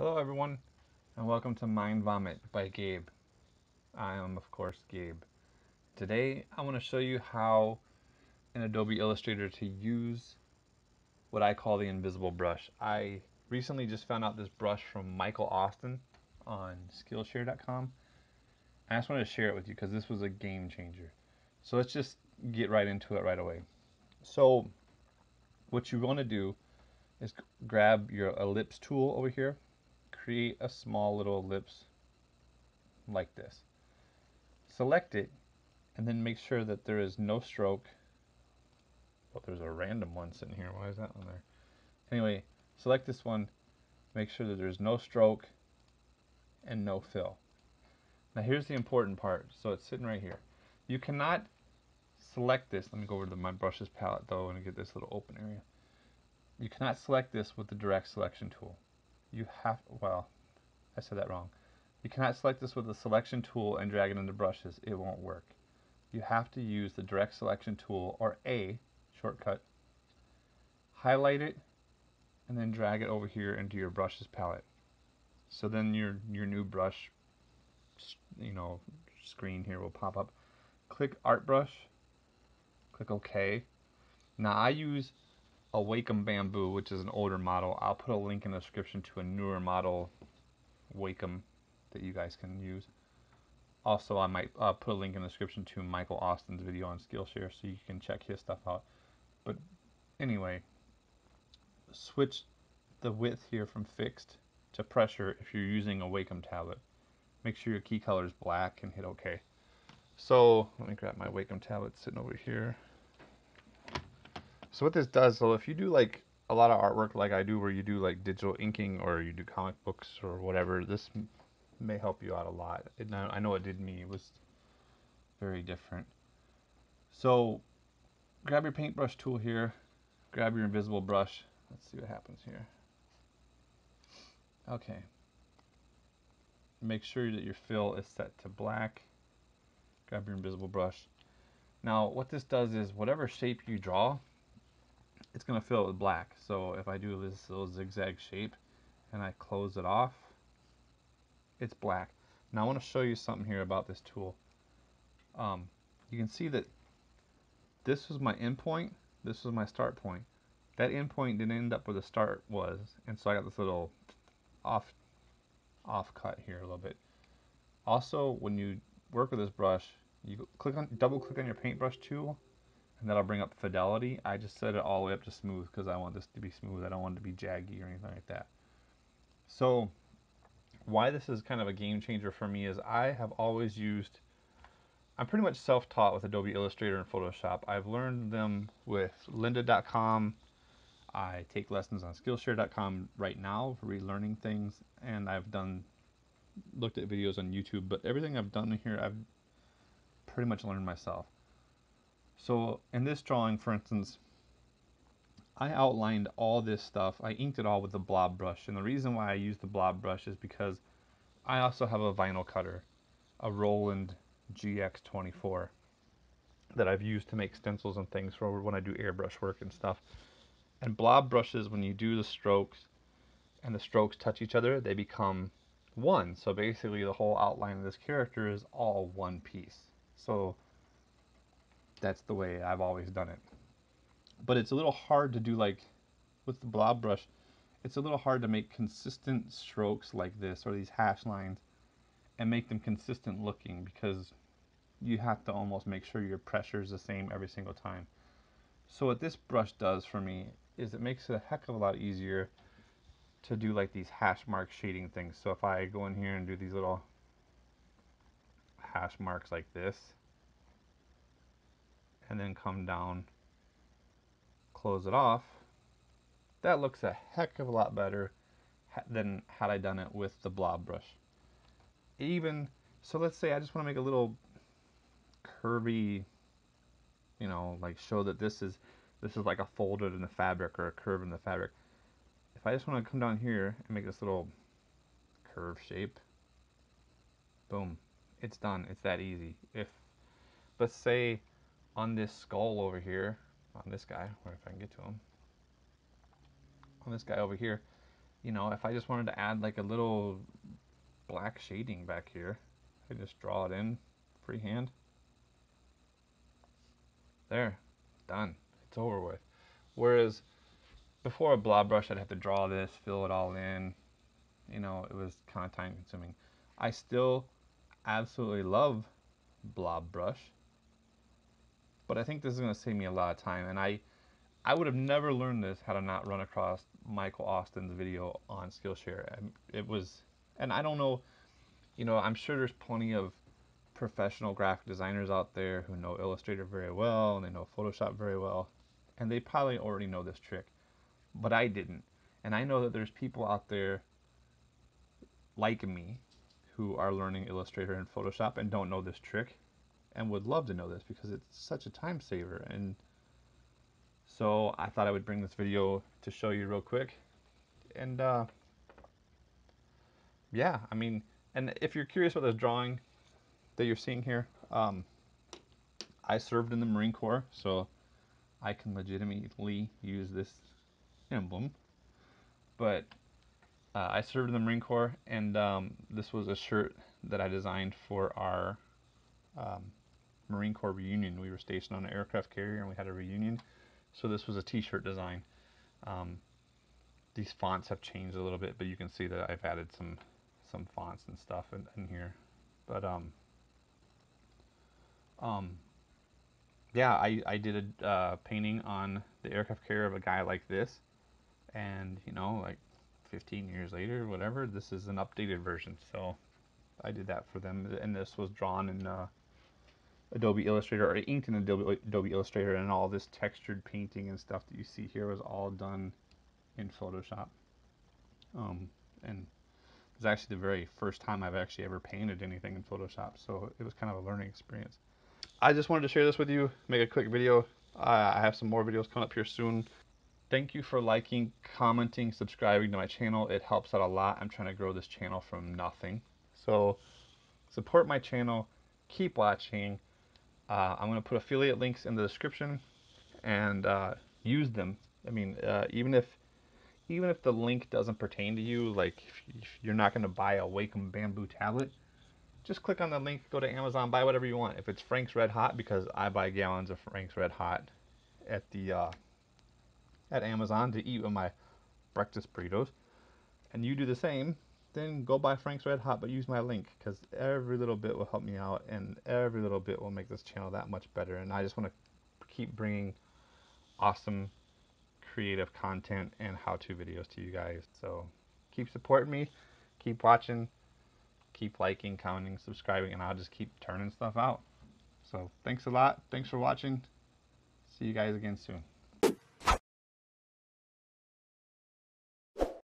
Hello everyone, and welcome to Mind Vomit by Gabe. I am, of course, Gabe. Today I want to show you how in Adobe Illustrator to use what I call the invisible brush. I recently just found out this brush from Michael Austin on Skillshare.com. I just wanted to share it with you because this was a game changer. So let's just get right into it right away. So what you want to do is grab your ellipse tool over here. Create a small little ellipse like this. Select it and then make sure that there is no stroke. Well, there's a random one sitting here. Why is that one there? Anyway, select this one. Make sure that there's no stroke and no fill. Now here's the important part. So it's sitting right here. You cannot select this. Let me go over to my brushes palette though and get this little open area. You cannot select this with the direct selection tool. You cannot select this with the selection tool and drag it into brushes. It won't work. You have to use the direct selection tool or A shortcut, highlight it, and then drag it over here into your brushes palette. So then your new brush, screen here will pop up. Click Art Brush, click OK. Now I use a Wacom bamboo, which is an older model. I'll put a link in the description to a newer model Wacom that you guys can use. Also, I might put a link in the description to Michael Austin's video on Skillshare, so you can check his stuff out. But anyway, switch the width here from fixed to pressure if you're using a Wacom tablet. Make sure your key color is black and hit OK. So let me grab my Wacom tablet sitting over here. So what this does, so if you do like a lot of artwork like I do, where you do like digital inking or you do comic books or whatever, this may help you out a lot. And I know it did me. It was very different. So grab your paintbrush tool here. Grab your invisible brush. Let's see what happens here. Okay. Make sure that your fill is set to black. Grab your invisible brush. Now what this does is whatever shape you draw, it's going to fill it with black. So if I do this little zigzag shape and I close it off, it's black. Now I want to show you something here about this tool. You can see that this was my end point. This was my start point. That end point didn't end up where the start was. And so I got this little off cut here a little bit. Also, when you work with this brush, you double click on your paintbrush tool, and that'll bring up fidelity. I just set it all the way up to smooth because I want this to be smooth. I don't want it to be jaggy or anything like that. So why this is kind of a game changer for me is I have always used, I'm pretty much self-taught with Adobe Illustrator and Photoshop. I've learned them with lynda.com. I take lessons on Skillshare.com right now, relearning things. And I've looked at videos on YouTube, but everything I've done here, I've pretty much learned myself. So in this drawing, for instance, I outlined all this stuff. I inked it all with the blob brush. And the reason why I use the blob brush is because I also have a vinyl cutter, a Roland GX-24, that I've used to make stencils and things for when I do airbrush work and stuff. And blob brushes, when you do the strokes and the strokes touch each other, they become one. So basically the whole outline of this character is all one piece. So that's the way I've always done it. But it's a little hard to do, like with the blob brush, it's a little hard to make consistent strokes like this or these hash lines and make them consistent looking, because you have to almost make sure your pressure is the same every single time. So what this brush does for me is it makes it a heck of a lot easier to do like these hash mark shading things. So if I go in here and do these little hash marks like this, and then come down, close it off, that looks a heck of a lot better than had I done it with the blob brush. Even so, let's say I just want to make a little curvy, like show that this is like a folded in the fabric or a curve in the fabric. If I just want to come down here and make this little curve shape, boom, it's done. It's that easy. If, let's say, on this skull over here, on this guy, or if I can get to him, on this guy over here, you know, if I just wanted to add like a little black shading back here, I just draw it in freehand. There, done, it's over with. Whereas before a blob brush, I'd have to draw this, fill it all in, you know, it was kind of time consuming. I still absolutely love blob brush, but I think this is going to save me a lot of time, and I would have never learned this had I not run across Michael Austin's video on Skillshare. It was, and I don't know, you know, I'm sure there's plenty of professional graphic designers out there who know Illustrator very well, and they know Photoshop very well, and they probably already know this trick, but I didn't. And I know that there's people out there like me who are learning Illustrator and Photoshop and don't know this trick and would love to know this because it's such a time saver. And so I thought I would bring this video to show you real quick. And yeah, I mean, and if you're curious about this drawing that you're seeing here, I served in the Marine Corps, so I can legitimately use this emblem. But I served in the Marine Corps, and this was a shirt that I designed for our Marine Corps reunion. We were stationed on an aircraft carrier and we had a reunion, so this was a t-shirt design. These fonts have changed a little bit, but you can see that I've added some fonts and stuff in here. But yeah, I did a painting on the aircraft carrier of a guy like this, and you know, like 15 years later, whatever, this is an updated version. So I did that for them, and this was drawn in Adobe Illustrator, or inked in Adobe Illustrator, and all this textured painting and stuff that you see here was all done in Photoshop. And it was actually the very first time I've actually ever painted anything in Photoshop, so it was kind of a learning experience. I just wanted to share this with you, make a quick video. I have some more videos coming up here soon. Thank you for liking, commenting, subscribing to my channel. It helps out a lot. I'm trying to grow this channel from nothing. So support my channel. Keep watching. I'm going to put affiliate links in the description and use them. I mean, even if the link doesn't pertain to you, like if you're not going to buy a Wacom bamboo tablet, just click on the link, go to Amazon, buy whatever you want. If it's Frank's Red Hot, because I buy gallons of Frank's Red Hot at the at Amazon to eat with my breakfast burritos, and you do the same, then go buy Frank's Red Hot, but use my link, because every little bit will help me out, and every little bit will make this channel that much better. And I just want to keep bringing awesome creative content and how-to videos to you guys. So keep supporting me, keep watching, keep liking, commenting, subscribing, and I'll just keep turning stuff out. So thanks a lot, thanks for watching, see you guys again soon.